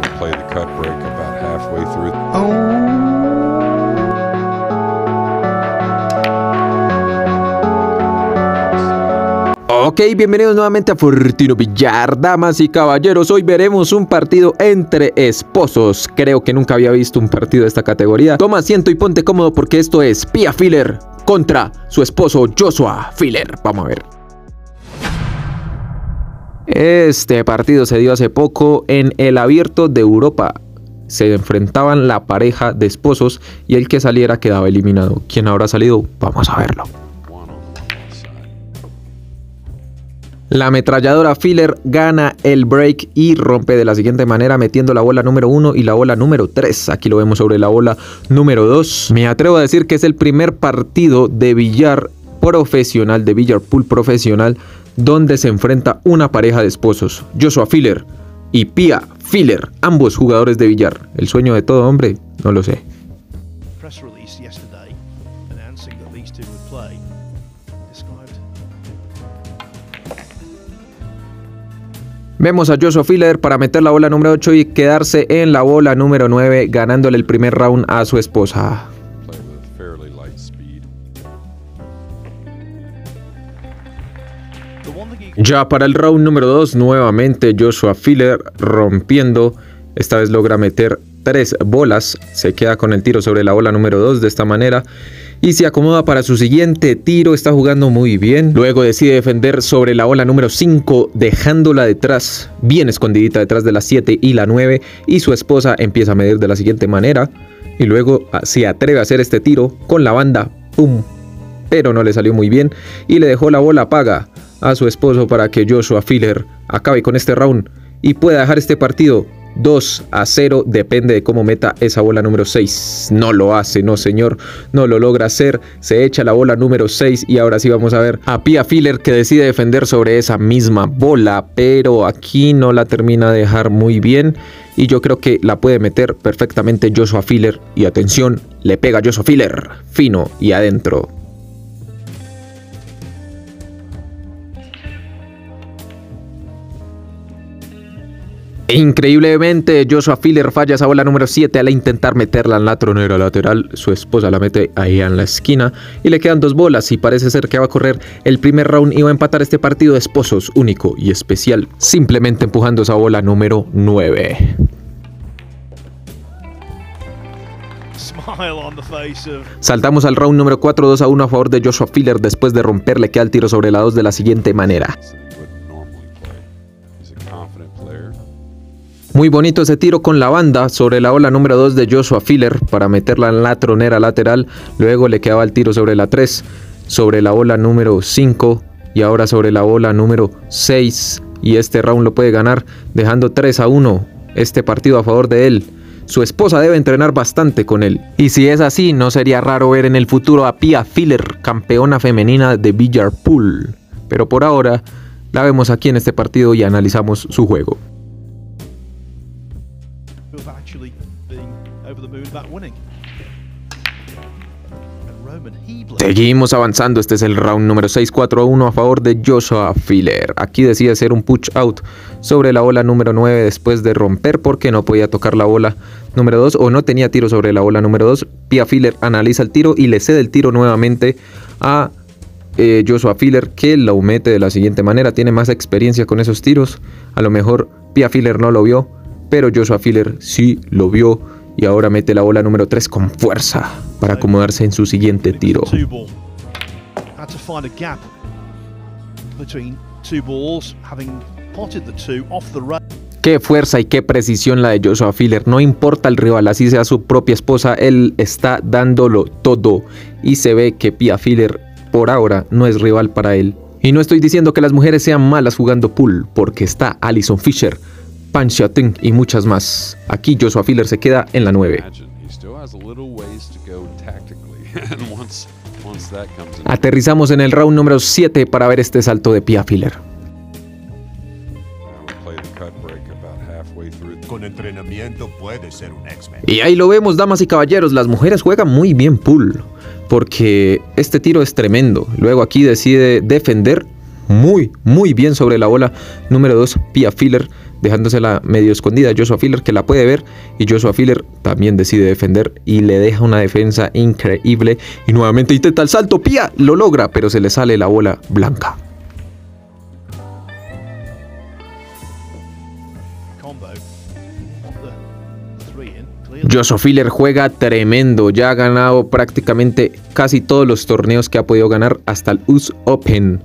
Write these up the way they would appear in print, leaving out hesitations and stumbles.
We play the cut break about halfway through. Ok, bienvenidos nuevamente a Fortino Villar, damas y caballeros. Hoy veremos un partido entre esposos. Creo que nunca había visto un partido de esta categoría. Toma asiento y ponte cómodo porque esto es Pia Filler contra su esposo Joshua Filler. Vamos a ver. Este partido se dio hace poco en el Abierto de Europa. Se enfrentaban la pareja de esposos y el que saliera quedaba eliminado. ¿Quién habrá salido? Vamos a verlo. La ametralladora Filler gana el break y rompe de la siguiente manera, metiendo la bola número 1 y la bola número 3. Aquí lo vemos sobre la bola número 2. Me atrevo a decir que es el primer partido de billar profesional, de billar pool profesional, donde se enfrenta una pareja de esposos, Joshua Filler y Pia Filler, ambos jugadores de billar. El sueño de todo hombre, no lo sé. Vemos a Joshua Filler para meter la bola número 8 y quedarse en la bola número 9, ganándole el primer round a su esposa. Ya para el round número 2, nuevamente Joshua Filler rompiendo. Esta vez logra meter 3 bolas. Se queda con el tiro sobre la bola número 2 de esta manera y se acomoda para su siguiente tiro. Está jugando muy bien. Luego decide defender sobre la bola número 5, dejándola detrás, bien escondidita detrás de la 7 y la 9. Y su esposa empieza a medir de la siguiente manera. Y luego se atreve a hacer este tiro con la banda. ¡Pum! Pero no le salió muy bien y le dejó la bola paga a su esposo para que Joshua Filler acabe con este round y pueda dejar este partido 2-0. Depende de cómo meta esa bola número 6. No lo hace, no señor, no lo logra hacer. Se echa la bola número 6 y ahora sí vamos a ver a Pia Filler, que decide defender sobre esa misma bola, pero aquí no la termina de dejar muy bien y yo creo que la puede meter perfectamente Joshua Filler. Y atención, le pega a Joshua Filler fino y adentro. Increíblemente, Joshua Filler falla esa bola número 7 al intentar meterla en la tronera lateral. Su esposa la mete ahí en la esquina y le quedan 2 bolas y parece ser que va a correr el primer round y va a empatar este partido de esposos único y especial, simplemente empujando esa bola número 9. Saltamos al round número 4, 2-1 a favor de Joshua Filler. Después de romper le queda el tiro sobre la 2 de la siguiente manera. Muy bonito ese tiro con la banda sobre la bola número 2 de Joshua Filler para meterla en la tronera lateral. Luego le quedaba el tiro sobre la 3, sobre la bola número 5 y ahora sobre la bola número 6. Y este round lo puede ganar dejando 3-1 este partido a favor de él. Su esposa debe entrenar bastante con él. Y si es así, no sería raro ver en el futuro a Pia Filler, campeona femenina de billar pool. Pero por ahora la vemos aquí en este partido y analizamos su juego. Seguimos avanzando. Este es el round número 6, 4-1 a favor de Joshua Filler. Aquí decide hacer un push out sobre la bola número 9 después de romper porque no podía tocar la bola número 2 o no tenía tiro sobre la bola número 2. Pia Filler analiza el tiro y le cede el tiro nuevamente a Joshua Filler, que lo mete de la siguiente manera. Tiene más experiencia con esos tiros. A lo mejor Pia Filler no lo vio, pero Joshua Filler sí lo vio y ahora mete la bola número 3 con fuerza para acomodarse en su siguiente tiro. Qué fuerza y qué precisión la de Joshua Filler. No importa el rival, así sea su propia esposa, él está dándolo todo y se ve que Pia Filler por ahora no es rival para él. Y no estoy diciendo que las mujeres sean malas jugando pool, porque está Allison Fisher, Pancho Tung y muchas más. Aquí Joshua Filler se queda en la 9. Aterrizamos en el round número 7 para ver este salto de Pia Filler. Con entrenamiento puede ser un X-Men. Y ahí lo vemos, damas y caballeros. Las mujeres juegan muy bien pool, porque este tiro es tremendo. Luego aquí decide defender muy bien sobre la bola número 2, Pia Filler, dejándosela medio escondida a Joshua Filler, que la puede ver, y Joshua Filler también decide defender y le deja una defensa increíble, y nuevamente intenta el salto, Pia lo logra, pero se le sale la bola blanca. Joshua Filler juega tremendo, ya ha ganado prácticamente casi todos los torneos que ha podido ganar hasta el US Open.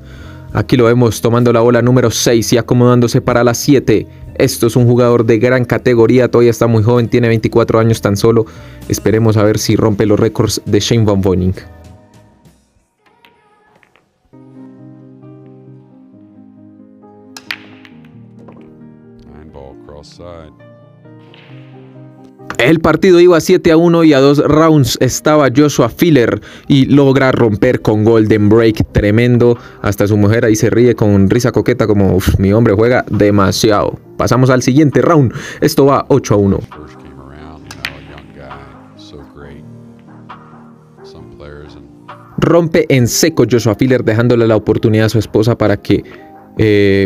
Aquí lo vemos tomando la bola número 6 y acomodándose para la 7. Esto es un jugador de gran categoría, todavía está muy joven, tiene 24 años tan solo. Esperemos a ver si rompe los récords de Shane Van Boening. El partido iba 7-1 y a 2 rounds estaba Joshua Filler y logra romper con Golden Break tremendo. Hasta su mujer ahí se ríe con risa coqueta como mi hombre juega demasiado. Pasamos al siguiente round. Esto va 8-1. Rompe en seco Joshua Filler dejándole la oportunidad a su esposa para que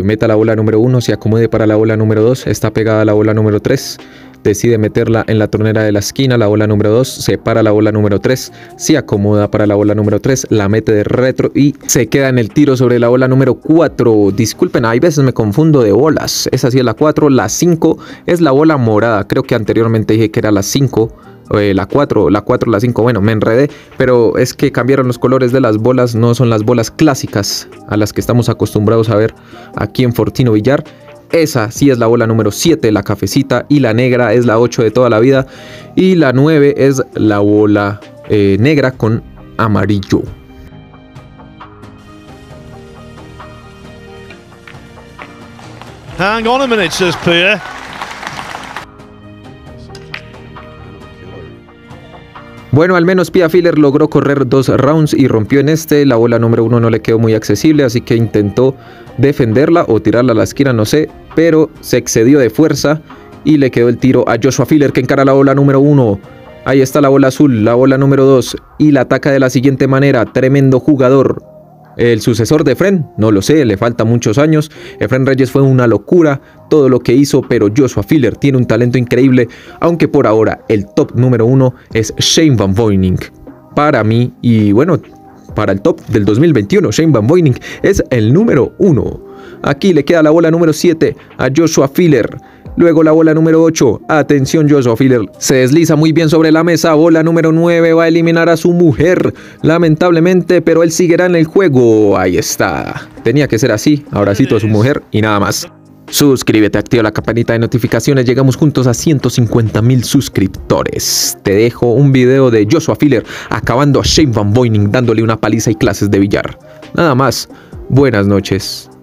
meta la bola número 1, se acomode para la bola número 2, está pegada a la bola número 3, decide meterla en la tronera de la esquina, la bola número 2, se para la bola número 3, se acomoda para la bola número 3, la mete de retro y se queda en el tiro sobre la bola número 4, disculpen, hay veces me confundo de bolas, esa sí es la 4, la 5 es la bola morada, creo que anteriormente dije que era la 5, la 5, bueno, me enredé, pero es que cambiaron los colores de las bolas, no son las bolas clásicas a las que estamos acostumbrados a ver aquí en Fortino Villar. Esa sí es la bola número 7, la cafecita, y la negra es la 8 de toda la vida, y la 9 es la bola negra con amarillo. Hang on a minute, says Pia. Bueno, al menos Pia Filler logró correr 2 rounds y rompió en este. La bola número 1 no le quedó muy accesible, así que intentó defenderla o tirarla a la esquina, no sé, pero se excedió de fuerza y le quedó el tiro a Joshua Filler, que encara la bola número 1. Ahí está la bola azul, la bola número 2, y la ataca de la siguiente manera. Tremendo jugador. El sucesor de Efren, no lo sé, le faltan muchos años. Efren Reyes fue una locura todo lo que hizo, pero Joshua Filler tiene un talento increíble, aunque por ahora el top número 1 es Shane Van Boening. Para mí, y bueno, para el top del 2021, Shane Van Boening es el número 1. Aquí le queda la bola número 7 a Joshua Filler. Luego la bola número 8, atención, Joshua Filler se desliza muy bien sobre la mesa, bola número 9, va a eliminar a su mujer, lamentablemente, pero él seguirá en el juego, ahí está, tenía que ser así, abracito a su mujer y nada más. Suscríbete, activa la campanita de notificaciones, llegamos juntos a 150.000 suscriptores. Te dejo un video de Joshua Filler acabando a Shane Van Boening, dándole una paliza y clases de billar. Nada más, buenas noches.